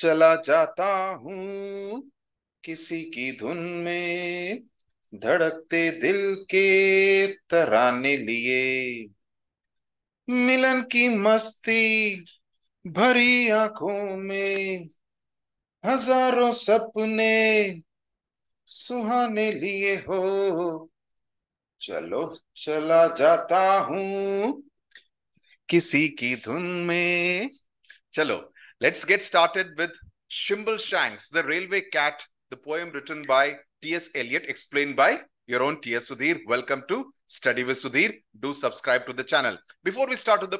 चला जाता हूँ किसी की धुन में, धड़कते दिल के तराने लिए। मिलन की मस्ती भरी आंखों में, हजारों सपने सुहाने लिए हो। चलो चला जाता हूँ किसी की धुन में। चलो, let's get started with Shimble Shanks, The Railway Cat, the poem written by T.S. Eliot, explained by your own T.S. Sudhir. Welcome to Study with Sudhir. Do subscribe to the channel. Before we start with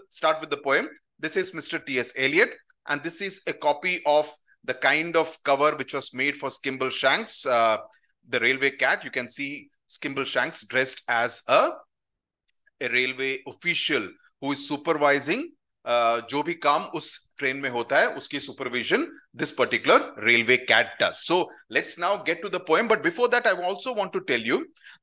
the poem, this is Mr. T.S. Eliot, and this is a copy of the kind of cover which was made for Shimble Shanks, The Railway Cat. You can see Shimble Shanks dressed as a railway official who is supervising जो भी काम उस train में होता है उसकी supervision this particular railway cat does. So let's now get to the poem, but before that I also want to tell you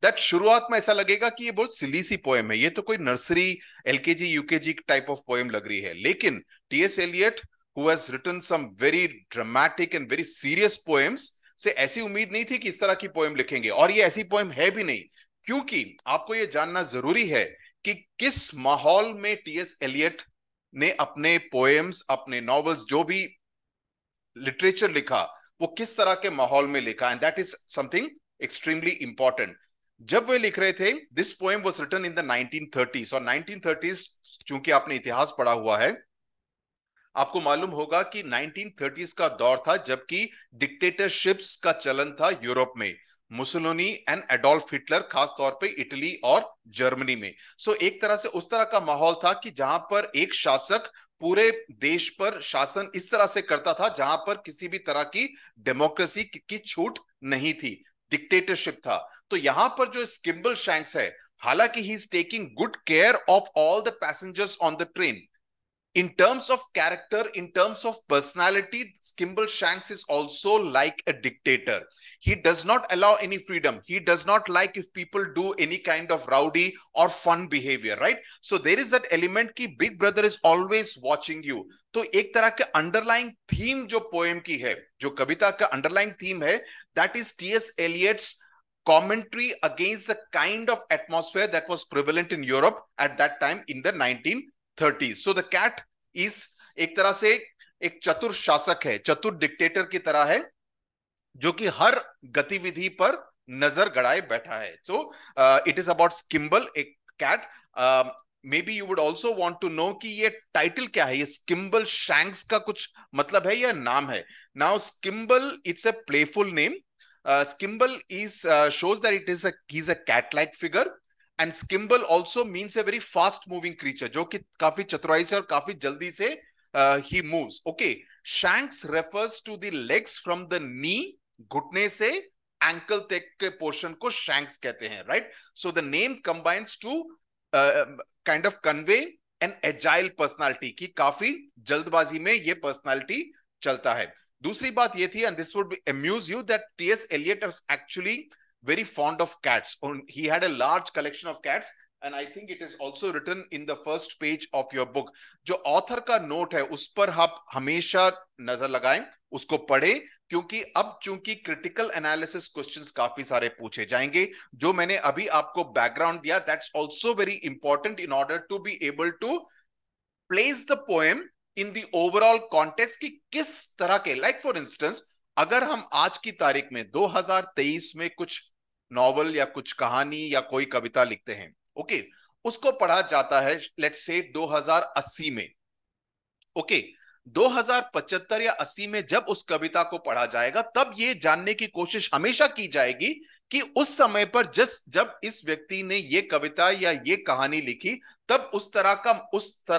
that शुरुआत में ऐसा लगेगा कि ये बहुत सिली सी पोएम है, ये तो कोई nursery LKG UKG type of poem लग रही है, लेकिन TS Eliot who has written some very dramatic and very serious poems से ऐसी उम्मीद नहीं थी कि इस तरह की पोएम लिखेंगे। और ये ऐसी पोएम है भी नहीं, क्योंकि आपको ये जानना जरूरी है कि किस माहौल में टीएस एलियट ने अपने पोएम्स, अपने नॉवेल्स, जो भी लिटरेचर लिखा वो किस तरह के माहौल में लिखा। And that is something extremely important. जब वे लिख रहे थे, this poem was written in the 1930s, और 1930s चूंकि आपने इतिहास पढ़ा हुआ है आपको मालूम होगा कि 1930s का दौर था जबकि डिक्टेटरशिप्स का चलन था यूरोप में, मुसोलिनी एंड एडोल्फ हिटलर खास तौर पे इटली और जर्मनी में। सो एक तरह से उस तरह का माहौल था कि जहां पर एक शासक पूरे देश पर शासन इस तरह से करता था जहां पर किसी भी तरह की डेमोक्रेसी की छूट नहीं थी, डिक्टेटरशिप था। तो यहां पर जो शिम्बल शैंक्स है, हालांकि he is taking good care of all the passengers on the train, in terms of character, in terms of personality, Shimble Shanks is also like a dictator. He does not allow any freedom. He does not like if people do any kind of rowdy or fun behavior, right? So there is that element ki big brother is always watching you. तो एक तरह के underlying theme जो poem की है, जो कविता का अंडरलाइंग थीम है, that is T.S. Eliot's commentary against the kind of atmosphere that was prevalent in Europe at that time in the 1930s. So the cat is एक तरह से एक चतुर शासक है, चतुर डिक्टेटर की तरह है जो कि हर गतिविधि पर नजर गड़ाए बैठा है। So it is about Shimble, a cat. Maybe you would also want to know कि ये टाइटल क्या है, ये Shimble Shanks का कुछ मतलब है या नाम है। Now Shimble, it's a playful name. Shimble is shows that it is he's a cat-like figure. And Shimble also means a very fast-moving creature, जो कि काफी चतुराई से और काफी जल्दी से he moves. Okay, Shanks refers to the legs from the knee, घुटने से ankle तक के portion को Shanks कहते हैं, right? So the name combines to kind of convey an agile personality, कि काफी जल्दबाजी में ये personality चलता है। दूसरी बात ये थी, and this would amuse you, that T.S. Eliot has actually very fond of cats. He had a large collection of cats, and I think it is also written in the first page of your book. जो author का note है उस पर आप हमेशा नजर लगाएं, उसको पढ़ें, क्योंकि अब चूंकि critical analysis questions काफी सारे पूछे जाएंगे। जो मैंने अभी आपको background दिया, that's also very important in order to be able to place the poem in the overall context कि किस तरह के, like for instance, अगर हम आज की तारीख में 2023 में कुछ नॉवल या कुछ कहानी या कोई कविता लिखते हैं, ओके, उसको पढ़ा जाता है लेट्स से 2080 में, ओके, 2075 या 80 में जब उस कविता को पढ़ा जाएगा तब ये जानने की कोशिश हमेशा की जाएगी कि उस समय पर जब इस व्यक्ति ने ये कविता या ये कहानी लिखी तब उस तरह का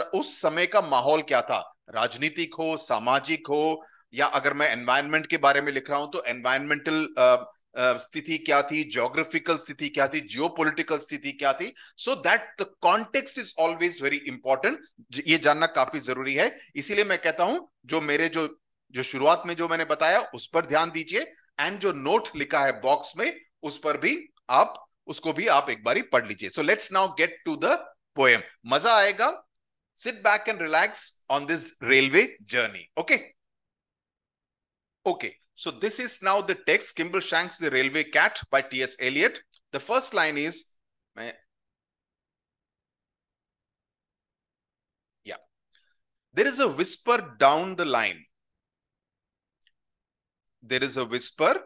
उस समय का माहौल क्या था, राजनीतिक हो, सामाजिक हो, या अगर मैं एनवायरनमेंट के बारे में लिख रहा हूं तो एनवायरमेंटल स्थिति क्या थी, ज्योग्राफिकल स्थिति क्या थी, जियोपॉलिटिकल स्थिति क्या थी। So that the context is always very important, ये जानना काफी जरूरी है। इसीलिए मैं कहता हूं जो मेरे जो शुरुआत में जो मैंने बताया उस पर ध्यान दीजिए, एंड जो नोट लिखा है बॉक्स में उस पर भी आप उसको भी आप एक बार पढ़ लीजिए। So let's now get to the poem, मजा आएगा। Sit back and relax on this railway journey. Okay, Okay, so this is now the text, Kimball Shanks, The Railway Cat by T.S. Eliot. The first line is, there is a whisper down the line. There is a whisper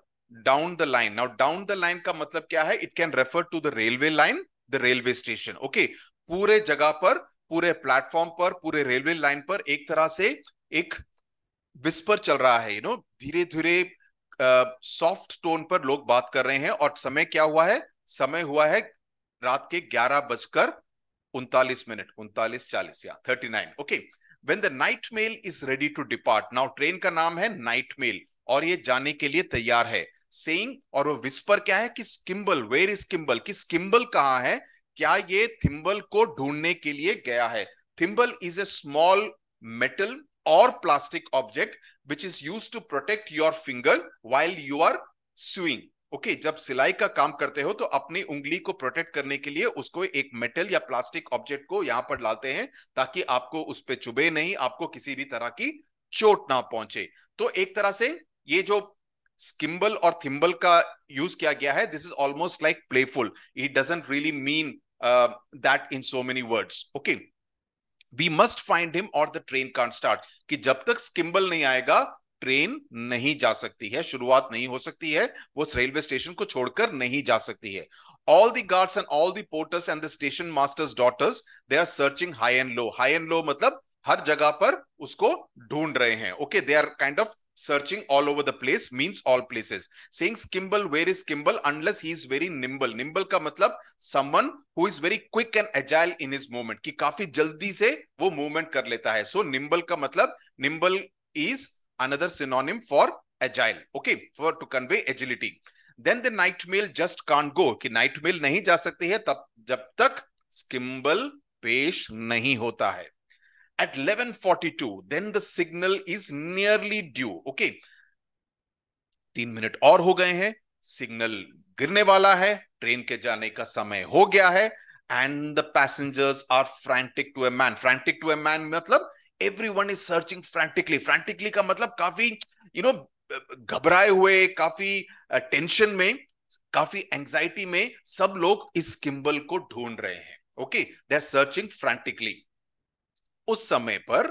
down the line. Now, down the line का मतलब क्या है? It can refer to the railway line, the railway station. Okay, पूरे जगह पर, पूरे platform पर, पूरे रेलवे लाइन पर एक तरह से एक विस्पर चल रहा है, you know, धीरे धीरे सॉफ्ट टोन पर लोग बात कर रहे हैं। और समय क्या हुआ है? समय हुआ है रात के 11:39, 39:40 या 39। Okay, when the night mail is ready to depart. Now train का नाम है नाइट मेल और ये जाने के लिए तैयार है। Saying, और वो विस्पर क्या है कि किम्बल, where is किम्बल, किस किम्बल कहाँ है, क्या ये थिम्बल को ढूंढने के लिए गया है। Thimble is a small metal और plastic object which is used to protect your finger while you are sewing. Okay, जब सिलाई का काम करते हो तो अपनी उंगली को प्रोटेक्ट करने के लिए उसको एक मेटल या प्लास्टिक ऑब्जेक्ट को यहां पर लाते हैं ताकि आपको उस पे चुभे नहीं, आपको किसी भी तरह की चोट ना पहुंचे। तो एक तरह से ये जो किम्बल और थिम्बल का यूज किया गया है, this is almost like playful, it doesn't really mean that in so many words. Okay, we must find him or the train can't start. कि जब तक किम्बल नहीं आएगा ट्रेन नहीं जा सकती है, शुरुआत नहीं हो सकती है, वो रेलवे स्टेशन को छोड़कर नहीं जा सकती है। All the guards and all the porters and the station master's daughters, they are searching high and low. High and low मतलब हर जगह पर उसको ढूंढ रहे हैं। Okay, they are kind of searching all over the place means all places. Saying Kimball, where is Kimball? Unless he is very nimble. Nimble का मतलब someone who is very quick and agile in his movement, कि काफी जल्दी से वो movement कर लेता है। So nimble का मतलब, nimble is another synonym for agile. Okay, for to convey agility. Then the night mail just can't go, कि night mail नहीं जा सकती है तब जब तक Kimball पेश नहीं होता है। At 11:42, then the signal is nearly due. Okay, 3 minute और हो गए हैं, सिग्नल गिरने वाला है, ट्रेन के जाने का समय हो गया है। And the passengers are frantic to a man. Frantic to a man मतलब everyone is searching frantically. Frantically का मतलब काफी, you know, घबराए हुए, काफी टेंशन में, काफी एंजाइटी में सब लोग इस किम्बल को ढूंढ रहे हैं। Okay, they are searching frantically. उस समय पर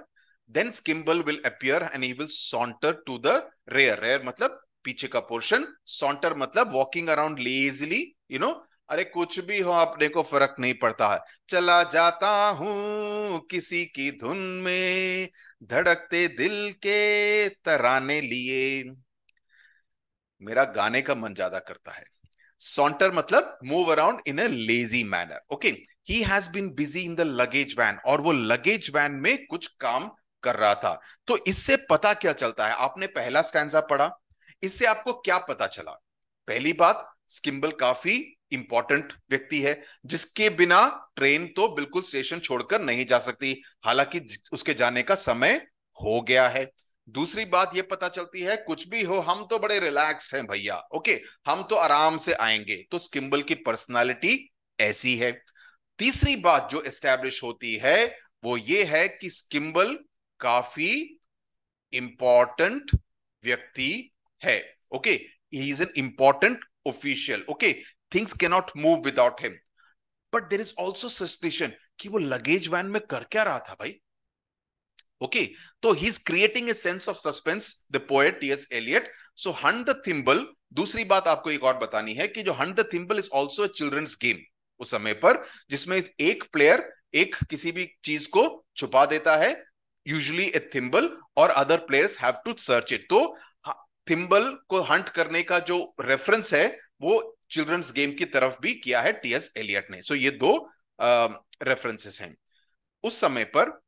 then Kimball will appear and he will saunter to the rear. Rear मतलब पीछे का पोर्शन, saunter मतलब walking around lazily, you know, अरे कुछ भी हो अपने को फर्क नहीं पड़ता है, चला जाता हूं किसी की धुन में धड़कते दिल के तराने लिए, मेरा गाने का मन ज्यादा करता है। Saunter मतलब move around in a lazy manner. Okay, he has been busy in the luggage van. और वो luggage van में कुछ काम कर रहा था। तो इससे पता क्या चलता है? आपने पहला स्टैंजा पढ़ा, इससे आपको क्या पता चला? पहली बात, किम्बल काफी इंपॉर्टेंट व्यक्ति है जिसके बिना ट्रेन तो बिल्कुल स्टेशन छोड़कर नहीं जा सकती, हालांकि उसके जाने का समय हो गया है। दूसरी बात ये पता चलती है, कुछ भी हो हम तो बड़े रिलैक्स्ड हैं भैया, ओके, हम तो आराम से आएंगे। तो किम्बल की पर्सनालिटी ऐसी है। तीसरी बात जो एस्टैब्लिश होती है वो ये है कि किम्बल काफी इंपॉर्टेंट व्यक्ति है। Okay, he is an important official. Okay, things can not move without him. But there is also suspicion कि वो लगेज वैन में कर क्या रहा था भाई। Okay, तो he's creating a sense of suspense, the poet T.S. Eliot. So Hunt the Thimble, दूसरी बात आपको एक और बतानी है कि जो Hunt the Thimble is also a children's game, उस समय पर जिसमें एक प्लेयर एक किसी भी चीज को छुपा देता है, usually a thimble, और other players have to search it. तो थिम्बल को हंट करने का जो रेफरेंस है वो चिल्ड्रंस गेम की तरफ भी किया है T.S. Eliot ने। सो ये दो रेफरेंसेस हैं। उस समय पर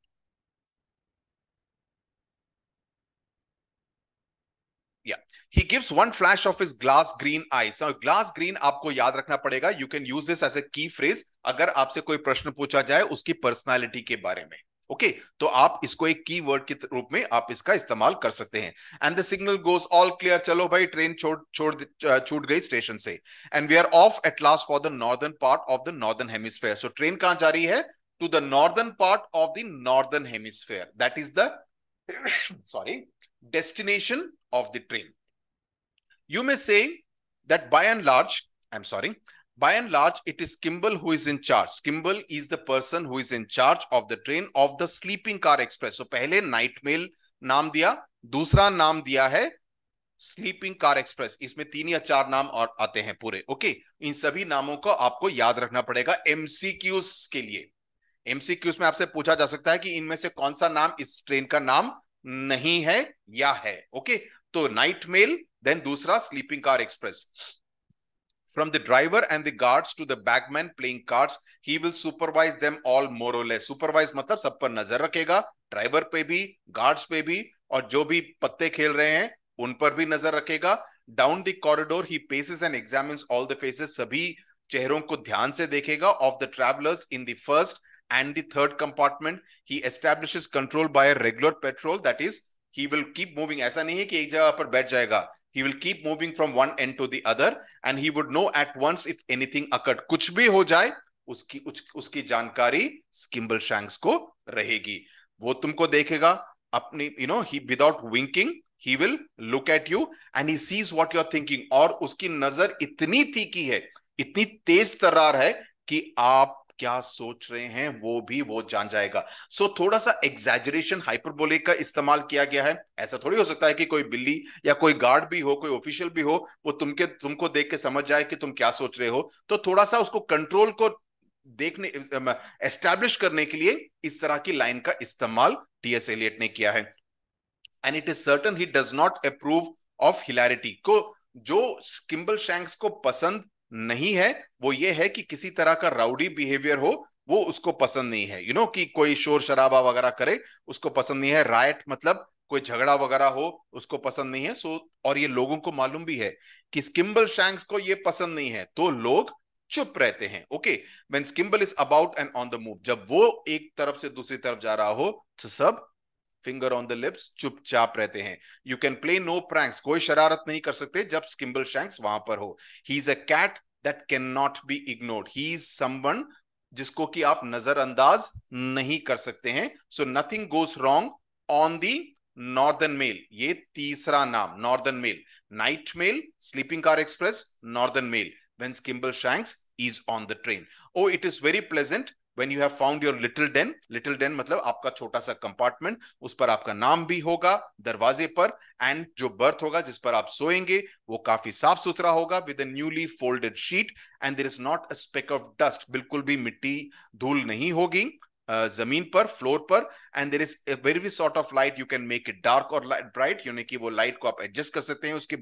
he gives one flash of his glass green eyes. Now, glass green आपको याद रखना पड़ेगा, you can use this as a key phrase अगर आपसे कोई प्रश्न पूछा जाए उसकी पर्सनालिटी के बारे में। ओके, तो आप इसको एक की वर्ड के रूप में आप इसका इस्तेमाल कर सकते हैं। And the signal goes all clear, चलो भाई ट्रेन छूट गई स्टेशन से। And we are off at last for the northern part of the northern hemisphere. So train कहां जा रही है? To the northern part of the northern hemisphere, that is the sorry destination of the train. You may say that by and large, it is Kimball who is in charge. Kimball is the person who is in charge of the train of the sleeping car express. So पहले night mail नाम दिया, दूसरा नाम दिया है sleeping car express. इसमें 3 या 4 नाम और आते हैं पूरे. ओके, इन सभी नामों को आपको याद रखना पड़ेगा एमसीक्यूज के लिए. एमसीक्यूज में आपसे पूछा जा सकता है कि इनमें से कौन सा नाम इस ट्रेन का नाम नहीं है या है. ओके, तो नाइट मेल, देन दूसरा sleeping car express. From the driver and the guards to the bagman playing cards, he will supervise them all more or less. Supervise मतलब सब पर नजर रखेगा, ड्राइवर पे भी, गार्ड्स पे भी, और जो भी पत्ते खेल रहे हैं उन पर भी नजर रखेगा. Down the corridor he paces and examines all the faces. सभी चेहरों को ध्यान से देखेगा. Of the travelers in the first and the third compartment, he establishes control by a regular patrol. That is, he will keep moving. ऐसा नहीं है कि एक जगह पर बैठ जाएगा. He will keep moving from one end to the other, and he would know at once if anything occurred. कुछ भी हो जाए उसकी जानकारी Kimball Shanks को रहेगी. वो तुमको देखेगा अपनी, he without winking he will look at you and he sees what you are thinking. और उसकी नजर इतनी तीखी है, इतनी तेज तर्रार है कि आप क्या सोच रहे हैं वो भी वो जान जाएगा. सो थोड़ा सा एग्जैजरेशन, हाइपरबोलिक का इस्तेमाल किया गया है. ऐसा थोड़ी हो सकता है कि कोई बिल्ली या कोई गार्ड भी हो, कोई ऑफिशियल भी हो, वो तुमको देख के समझ जाए कि तुम क्या सोच रहे हो. तो थोड़ा सा उसको कंट्रोल को देखने, एस्टैब्लिश करने के लिए इस तरह की लाइन का इस्तेमाल टीएस एलियट ने किया है. And it is certain he does not approve of hilarity. को जो Kimball Shanks को पसंद नहीं है वो ये है कि किसी तरह का राउडी बिहेवियर हो, वो उसको पसंद नहीं है. कि कोई शोर शराबा वगैरह करे उसको पसंद नहीं है. रायट मतलब कोई झगड़ा वगैरह हो उसको पसंद नहीं है. और ये लोगों को मालूम भी है कि Kimball Shanks को ये पसंद नहीं है, तो लोग चुप रहते हैं. Okay, when Kimball is about and on the move, जब वो एक तरफ से दूसरी तरफ जा रहा हो तो सब फिंगर ऑन द लिप्स, चुपचाप रहते हैं. You can play no pranks, कोई शरारत नहीं कर सकते जब Kimball Shanks वहां पर हो. He is a cat that can not be ignored. He is someone जिसको कि आप नजरअंदाज नहीं कर सकते हैं. So nothing goes wrong on the northern mail. ये तीसरा नाम northern mail, night mail, sleeping car express, northern mail. When Kimball Shanks is on the train, oh it is very pleasant When you have found your little den. Little den मतलब आपका छोटा सा compartment, उस पर आपका नाम भी होगा दरवाजे पर, एंड जो बर्थ होगा जिस पर आप सोएंगे वो काफी साफ सुथरा होगा with a newly folded sheet, and there is not a speck of dust. बिल्कुल भी मिट्टी धूल नहीं होगी जमीन पर, फ्लोर पर. And there is a very sort of light, you can make it dark और ब्राइट, यानी कि वो लाइट को आप एडजस्ट कर सकते हैं उसकी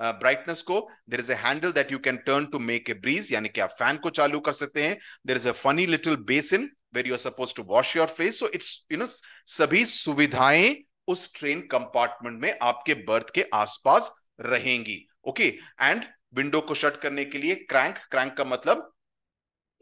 ब्राइटनेस को. There is a handle that you can turn to make a breeze, यानी कि आप फैन को चालू कर सकते हैं. There is a funny little basin where you are suppose to wash your face. So it's सभी सुविधाएं उस ट्रेन कंपार्टमेंट में आपके बर्थ के आसपास रहेंगी. ओके, एंड विंडो को शट करने के लिए क्रैंक, क्रैंक का मतलब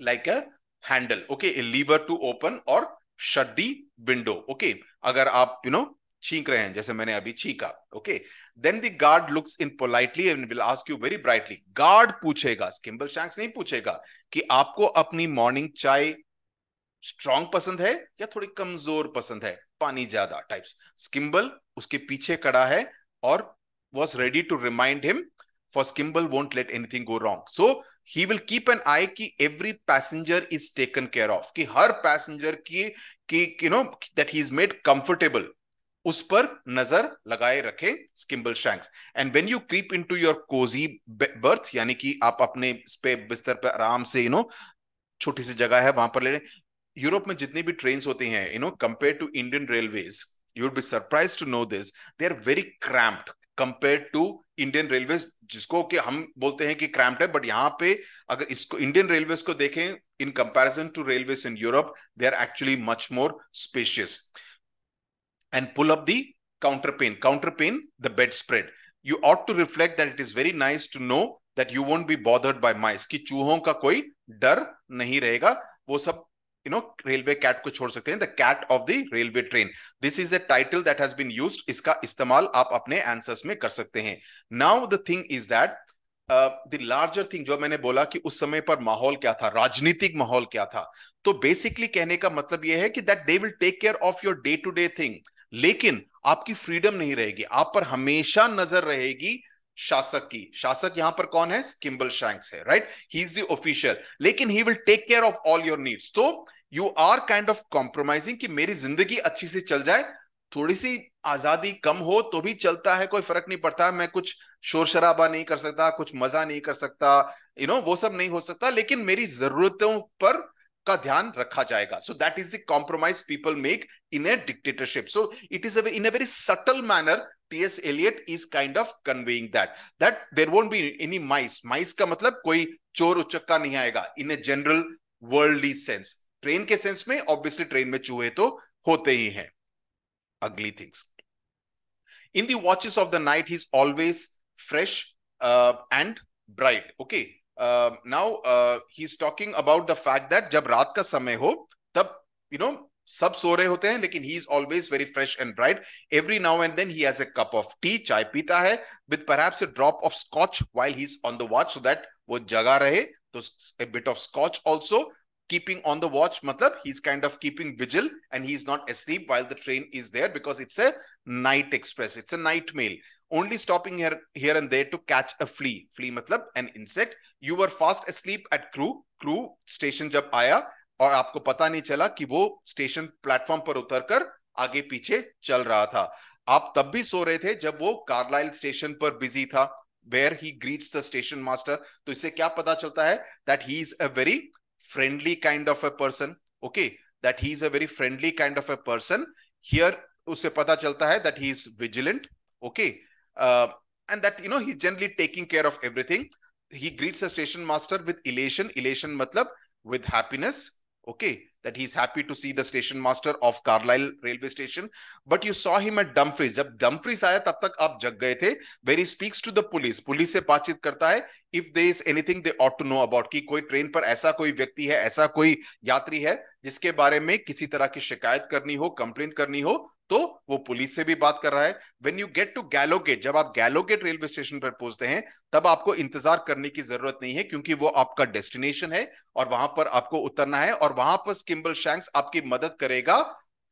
like a handle. Okay, a lever to open और शट दी विंडो. ओके, अगर आप छींक रहे हैं जैसे मैंने अभी छींका. Okay, then the guard looks in politely and will ask you very brightly. Guard पूछेगा, Kimball Shanks नहीं पूछेगा कि आपको अपनी मॉर्निंग चाय स्ट्रॉन्ग पसंद है या थोड़ी कमजोर पसंद है, पानी ज्यादा टाइप्स. Kimball उसके पीछे खड़ा है और was ready to remind him, for Kimball won't let anything go wrong. So he will keep an eye कि every passenger is taken care of, कि हर पैसेंजर की that he is made comfortable, उस पर नजर लगाए रखे Kimball Shanks. And when you creep into your cozy berth, यानी कि आप अपने बिस्तर पर आराम से छोटी सी जगह है वहां पर ले रहे. यूरोप में जितनी भी ट्रेन होती हैं compared to Indian railways, you would be surprised to know this, they are very cramped compared to Indian railways, जिसको कि हम बोलते हैं कि क्रैम्प्ड है, बट यहाँ पे अगर इसको इंडियन रेलवेज को देखें in comparison to railways in Europe, they are actually much more spacious. And pull up the counterpane, counterpane the bedspread. You ought to reflect that it is very nice to know that you won't be bothered by mice, कि चूहों का कोई डर नहीं रहेगा, वो सब railway cat को छोड़ सकते हैं. The cat of the railway train, this is a title that has been used, इसका इस्तेमाल आप अपने आंसर्स में कर सकते हैं. Now the thing is that the larger thing, जो मैंने बोला कि उस समय पर माहौल क्या था, राजनीतिक माहौल क्या था, तो बेसिकली कहने का मतलब यह है कि that they will take care of your day to day thing, लेकिन आपकी फ्रीडम नहीं रहेगी, आप पर हमेशा नजर रहेगी शासक की। शासक यहां पर कौन है? किम्बल शैंक्स है, right? He is the official, लेकिन he will take care of all your needs. तो you are kind of compromising कि मेरी जिंदगी अच्छी से चल जाए, थोड़ी सी आजादी कम हो तो भी चलता है, कोई फर्क नहीं पड़ता, मैं कुछ शोर शराबा नहीं कर सकता, कुछ मजा नहीं कर सकता, वो सब नहीं हो सकता, लेकिन मेरी जरूरतों पर का ध्यान रखा जाएगा। So that is the compromise people make in a dictatorship. So it is in a very subtle manner T.S. Eliot is kind of conveying that there won't be any mice. Mice का मतलब कोई चोर उचक्का नहीं आएगा in a general worldly sense. Train के sense में obviously train में चूहे तो होते ही हैं. Ugly things. In the watches of the night, he's always fresh and bright. Okay. Now he's talking about the fact that जब रात का समय हो तब सब सो रहे होते हैं, लेकिन he is always very fresh and bright. Every now and then he has a cup of tea, चाय पीता है, with perhaps a drop of scotch while he's on the watch, so that वो जगा रहे, तो a bit of scotch also. Keeping on the watch मतलब he's kind of keeping vigil and he's not asleep while the train is there, because it's a night express, it's a night mail. Only stopping here and there to catch a flea. Flea मतलब an insect. You were fast asleep at Crewe station जब आया और आपको पता नहीं चला कि वो स्टेशन प्लेटफॉर्म पर उतरकर आगे पीछे चल रहा था। आप तब भी सो रहे थे जब वो कार्लाइल स्टेशन पर बिजी था, where he greets the station master. तो इससे क्या पता चलता है? That he is a very friendly kind of a person. Okay, that he is a very friendly kind of a person. Here उसे पता चलता है that he is vigilant. Okay, and that he is generally taking care of everything. He greets the station master with elation. Elation मतलब with happiness. Okay, that he is happy to see the station master of Carlisle railway station, but you saw him at Dumfries. जब Dumfries आया तब तक आप जग गए थे. Where he speaks to the police, police से बातचीत करता है. If there is anything they ought to know about, कि कोई ट्रेन पर ऐसा कोई व्यक्ति है, ऐसा कोई यात्री है जिसके बारे में किसी तरह की शिकायत करनी हो, कंप्लेंट करनी हो, तो वो पुलिस से भी बात कर रहा है. When you get to Gallowgate, जब आप Gallowgate रेलवे स्टेशन पर पहुंचते हैं तब आपको इंतजार करने की जरूरत नहीं है, क्योंकि वो आपका डेस्टिनेशन है और वहां पर आपको उतरना है, और वहां पर किम्बल शैंक्स आपकी मदद करेगा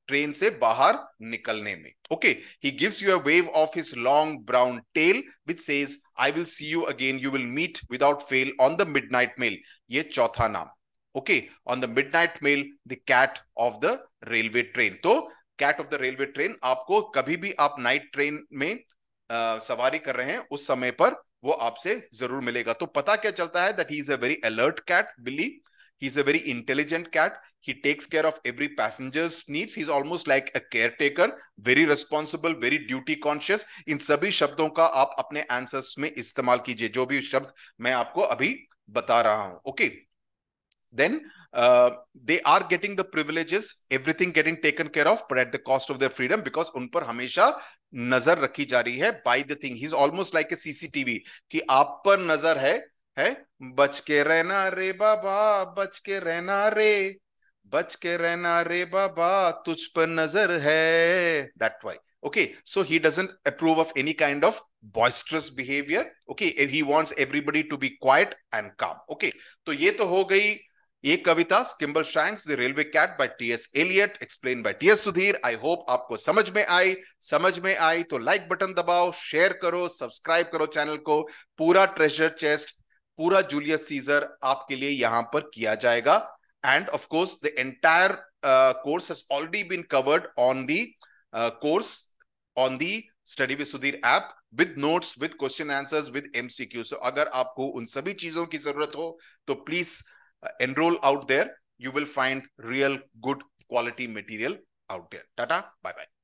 ट्रेन से बाहर निकलने में. Okay, he gives you a wave of his long brown tail which says I will see you again, you will meet without fail on the midnight mail. ये चौथा नाम. Okay, on the midnight mail, the cat of the railway train. तो cat of the railway train, आपको कभी भी आप night train में सवारी कर रहे हैं उस समय पर वो आपसे जरूर मिलेगा. तो पता क्या चलता है? That he is a very alert cat, Billy. He is a very intelligent cat. He takes care of every passenger's needs. He is almost like a caretaker, very responsible, very duty conscious. इन सभी शब्दों का आप अपने answers में इस्तेमाल कीजिए, जो भी शब्द मैं आपको अभी बता रहा हूं. Okay. Then they are getting the privileges, everything getting taken care of, but at the cost of their freedom, because उन पर हमेशा नजर रखी जा रही है by the thing. He is almost like a CCTV कि आप पर नजर है. बच के रहना रे बाबा, बच के रहना रे, बच के रहना रे बाबा, तुझ पर नजर है. That way. Okay, so he doesn't approve of any kind of boisterous behavior. Okay, he wants everybody to be quiet and calm. Okay, तो ये तो हो गई ये कविता Skimbleshanks the railway cat by TS Eliot, explain by TS Sudhir. I hope आपको समझ में आई तो लाइक बटन दबाओ, शेयर करो, सब्सक्राइब करो चैनल को. पूरा ट्रेजर चेस्ट, पूरा जूलियस सीजर आपके लिए यहां पर किया जाएगा. And of course the entire course has already been covered on the course on the study with Sudhir app, with notes, with question answers, with MCQ. So अगर आपको उन सभी चीजों की जरूरत हो तो please enroll out there. You will find real good quality material out there. Tata, bye bye.